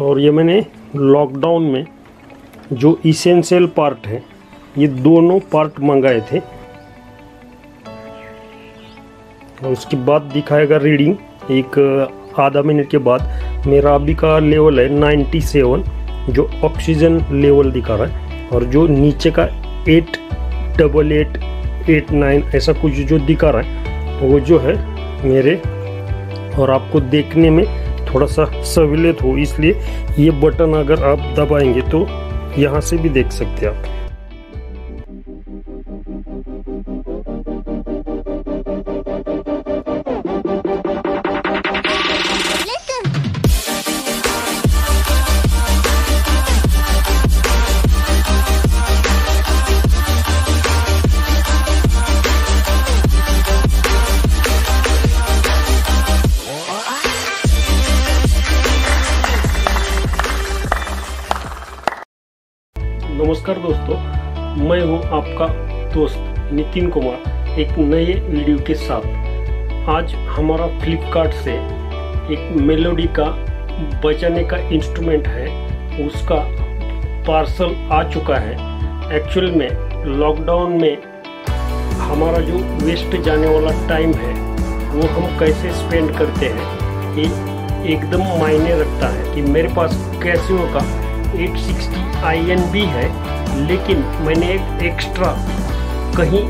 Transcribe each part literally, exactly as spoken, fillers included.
और ये मैंने लॉकडाउन में जो इसेंशियल पार्ट है ये दोनों पार्ट मंगाए थे। और उसके बाद दिखाएगा रीडिंग एक आधा मिनट के बाद। मेरा अभी का लेवल है नाइन्टी सेवन, जो ऑक्सीजन लेवल दिखा रहा है, और जो नीचे का eight double eight eight nine ऐसा कुछ जो दिखा रहा है वो जो है मेरे, और आपको देखने में थोड़ा सा सहूलियत हो इसलिए ये बटन अगर आप दबाएंगे तो यहाँ से भी देख सकते हैं आप। नमस्कार दोस्तों, मैं हूं आपका दोस्त नितिन कुमार एक नए वीडियो के साथ। आज हमारा फ्लिपकार्ट से एक मेलोडी का बजाने का इंस्ट्रूमेंट है उसका पार्सल आ चुका है। एक्चुअल में लॉकडाउन में हमारा जो वेस्ट जाने वाला टाइम है वो हम कैसे स्पेंड करते हैं ये एकदम मायने रखता है कि मेरे पास कैसियो का एट सिक्सटी आई एन भी है, लेकिन मैंने एक एक्स्ट्रा कहीं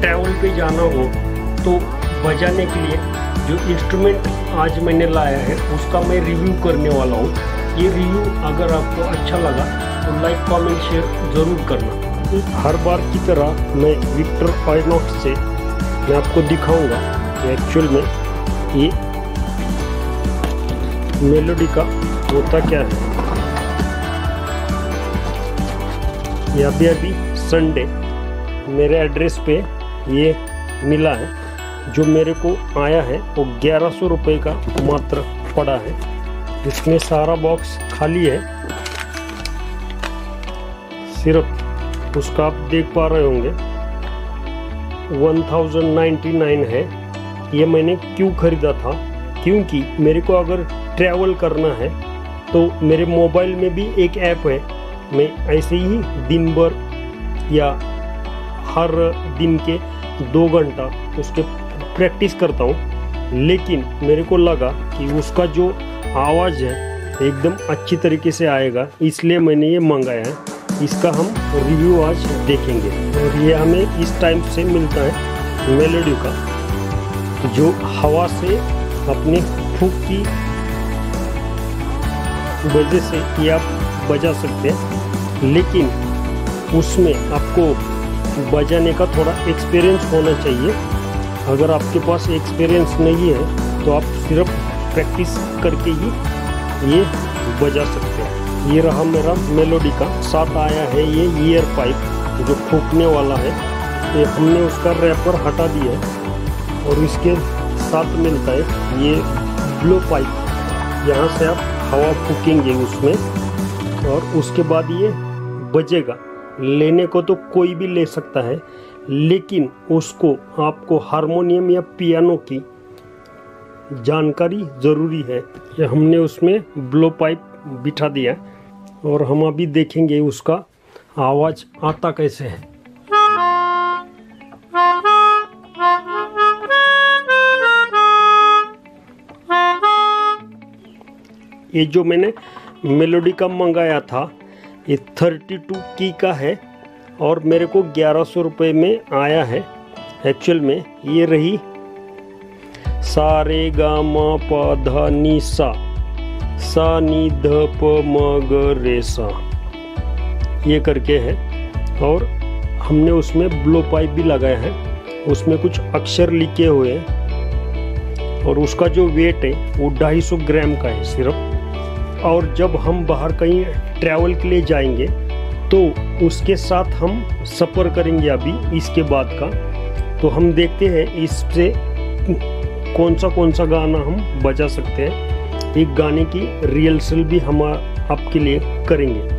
ट्रैवल पे जाना हो तो बजाने के लिए जो इंस्ट्रूमेंट आज मैंने लाया है उसका मैं रिव्यू करने वाला हूँ। ये रिव्यू अगर आपको अच्छा लगा तो लाइक कमेंट शेयर ज़रूर करना। हर बार की तरह मैं विक्टर आइनॉक्स से मैं आपको दिखाऊंगा कि एक्चुअल में ये मेलोडी का होता क्या है। यह अभी अभी संडे मेरे एड्रेस पे ये मिला है, जो मेरे को आया है वो ग्यारह सौ रुपये का मात्र पड़ा है। इसमें सारा बॉक्स खाली है, सिर्फ उसका आप देख पा रहे होंगे वन थाउजेंड नाइन्टी नाइन है। ये मैंने क्यों ख़रीदा था, क्योंकि मेरे को अगर ट्रैवल करना है तो मेरे मोबाइल में भी एक ऐप है, मैं ऐसे ही दिन भर या हर दिन के दो घंटा उसके प्रैक्टिस करता हूँ, लेकिन मेरे को लगा कि उसका जो आवाज़ है एकदम अच्छी तरीके से आएगा इसलिए मैंने ये मंगाया है। इसका हम रिव्यू आज देखेंगे। और ये हमें इस टाइम से मिलता है मेलोडी का, जो हवा से अपने फूंक की वजह से कि आप बजा सकते हैं, लेकिन उसमें आपको बजाने का थोड़ा एक्सपीरियंस होना चाहिए। अगर आपके पास एक्सपीरियंस नहीं है तो आप सिर्फ प्रैक्टिस करके ही ये बजा सकते हैं। ये रहा मेरा मेलोडी का, साथ आया है ये ईयर पाइप जो फूंकने वाला है, ये हमने उसका रैपर हटा दिया है। और इसके साथ मिलता है ये ब्लो पाइप, यहाँ से आप हवा फूकेंगे उसमें और उसके बाद ये बजेगा। लेने को तो कोई भी ले सकता है, लेकिन उसको आपको हारमोनियम या पियानो की जानकारी ज़रूरी है। ये हमने उसमें ब्लो पाइप बिठा दिया और हम अभी देखेंगे उसका आवाज़ आता कैसे है। ये जो मैंने मेलोडी का मंगाया था ये थर्टी टू की का है और मेरे को ग्यारह सौ रुपये में आया है। एक्चुअल में ये रही सारे गा मा पा धा नी सा सा नी ध प म ग रे सा, ये करके है। और हमने उसमें ब्लो पाइप भी लगाया है, उसमें कुछ अक्षर लिखे हुए हैं और उसका जो वेट है वो ढाई सौ ग्राम का है सिर्फ। और जब हम बाहर कहीं ट्रैवल के लिए जाएंगे तो उसके साथ हम सफ़र करेंगे अभी इसके बाद का, तो हम देखते हैं इससे कौन सा कौन सा गाना हम बजा सकते हैं। एक गाने की रिहर्सल भी हम आपके लिए करेंगे।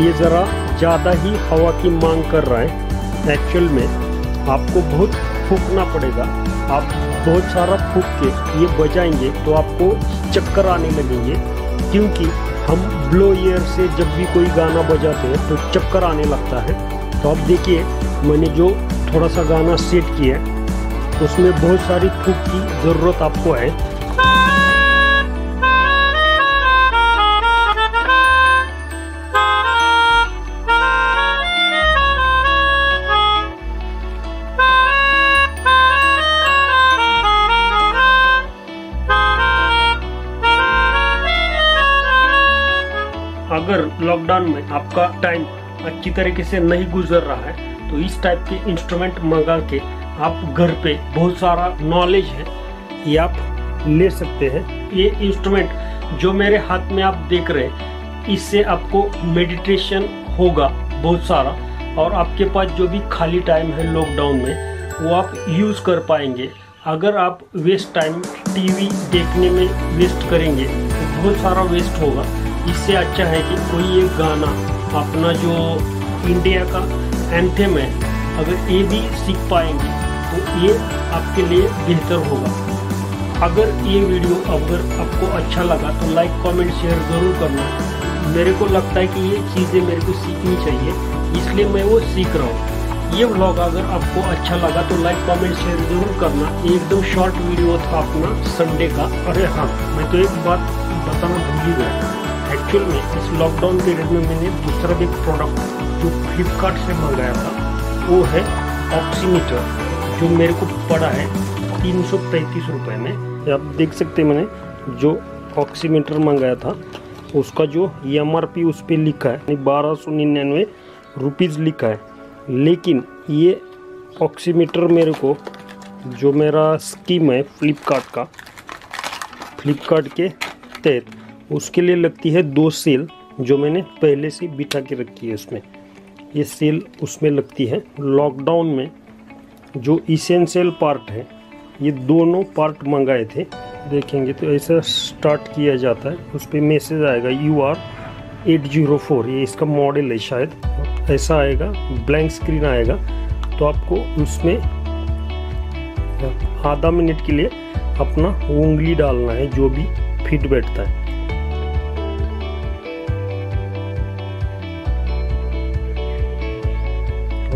ये ज़रा ज़्यादा ही हवा की मांग कर रहा है। एक्चुअल में आपको बहुत फूकना पड़ेगा, आप बहुत सारा फूक के ये बजाएंगे तो आपको चक्कर आने लगेंगे, क्योंकि हम ब्लो एयर से जब भी कोई गाना बजाते हैं तो चक्कर आने लगता है। तो आप देखिए मैंने जो थोड़ा सा गाना सेट किया है उसमें बहुत सारी फूक की ज़रूरत आपको है। अगर लॉकडाउन में आपका टाइम अच्छी तरीके से नहीं गुजर रहा है तो इस टाइप के इंस्ट्रूमेंट मंगा के आप घर पे, बहुत सारा नॉलेज है ये आप ले सकते हैं। ये इंस्ट्रूमेंट जो मेरे हाथ में आप देख रहे हैं इससे आपको मेडिटेशन होगा बहुत सारा, और आपके पास जो भी खाली टाइम है लॉकडाउन में वो आप यूज़ कर पाएंगे। अगर आप वेस्ट टाइम टीवी देखने में वेस्ट करेंगे तो बहुत सारा वेस्ट होगा। इससे अच्छा है कि कोई एक गाना, अपना जो इंडिया का एंथम है, अगर ये भी सीख पाएंगे तो ये आपके लिए बेहतर होगा। अगर ये वीडियो अगर आपको अच्छा लगा तो लाइक कमेंट शेयर ज़रूर करना। मेरे को लगता है कि ये चीज़ें मेरे को सीखनी चाहिए, इसलिए मैं वो सीख रहा हूँ। ये व्लॉग अगर आपको अच्छा लगा तो लाइक कमेंट शेयर ज़रूर करना। एकदम शॉर्ट वीडियो था अपना संडे का। अरे हाँ, मैं तो एक बात बताना भूल ही गया, एक्चुअल में इस लॉकडाउन पीरियड में मैंने दूसरा भी प्रोडक्ट जो फ्लिपकार्ट से मंगाया था वो है ऑक्सीमीटर, जो मेरे को पड़ा है तीन सौ पैंतीस रुपये में। आप देख सकते हैं मैंने जो ऑक्सीमीटर मंगाया था उसका जो एम आर पी उस पर लिखा है बारह सौ निन्यानवे रुपीज़ लिखा है, लेकिन ये ऑक्सीमीटर मेरे को जो मेरा स्कीम है फ्लिपकार्ट का, फ्लिपकार्ट के तहत उसके लिए लगती है दो सेल जो मैंने पहले से बिठा के रखी है। उसमें ये सेल उसमें लगती है। लॉकडाउन में जो इसेंशियल पार्ट है ये दोनों पार्ट मंगाए थे। देखेंगे तो ऐसा स्टार्ट किया जाता है, उस पर मैसेज आएगा U R eight zero four, ये इसका मॉडल है शायद, ऐसा आएगा, ब्लैंक स्क्रीन आएगा। तो आपको उसमें आधा मिनट के लिए अपना उंगली डालना है जो भी फिट बैठता है।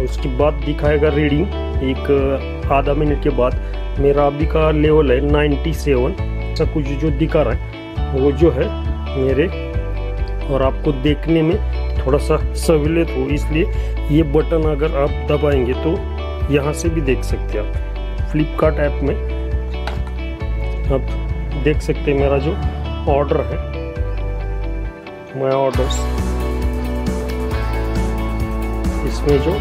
उसके बाद दिखाएगा रीडिंग एक आधा मिनट के बाद। मेरा अभी का लेवल है नाइन्टी सेवन, ऐसा कुछ जो दिखा रहा है वो जो है मेरे, और आपको देखने में थोड़ा सा सहूलियत हो इसलिए ये बटन अगर आप दबाएंगे तो यहाँ से भी देख सकते हैं आप फ्लिपकार्ट ऐप में। आप देख सकते हैं मेरा जो ऑर्डर है, माय ऑर्डर्स, इसमें जो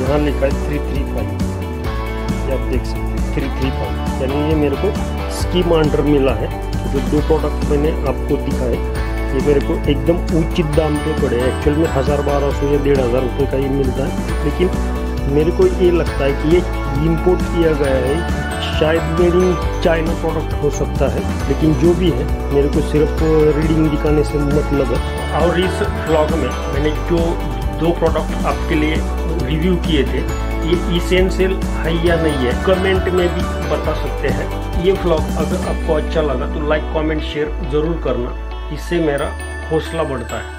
यहाँ लिखा है थ्री थ्री फाइव, आप देख सकते हैं थ्री थ्री फाइव, यानी ये मेरे को स्कीम अंडर मिला है। जो दो प्रोडक्ट मैंने आपको दिखाए ये मेरे को एकदम उचित दाम पे पड़े। एक्चुअल में हज़ार बारह सौ या डेढ़ हज़ार रुपये का ये मिलता है, लेकिन मेरे को ये लगता है कि ये इंपोर्ट किया गया है, शायद मेड इन चाइना प्रोडक्ट हो सकता है, लेकिन जो भी है मेरे को सिर्फ रीडिंग दिखाने से मतलब है। और इस व्लॉग में मैंने जो दो प्रोडक्ट आपके लिए रिव्यू किए थे ये इसेंशियल है या नहीं है कमेंट में भी बता सकते हैं। ये व्लॉग अगर आपको अच्छा लगा तो लाइक कमेंट शेयर ज़रूर करना, इससे मेरा हौसला बढ़ता है।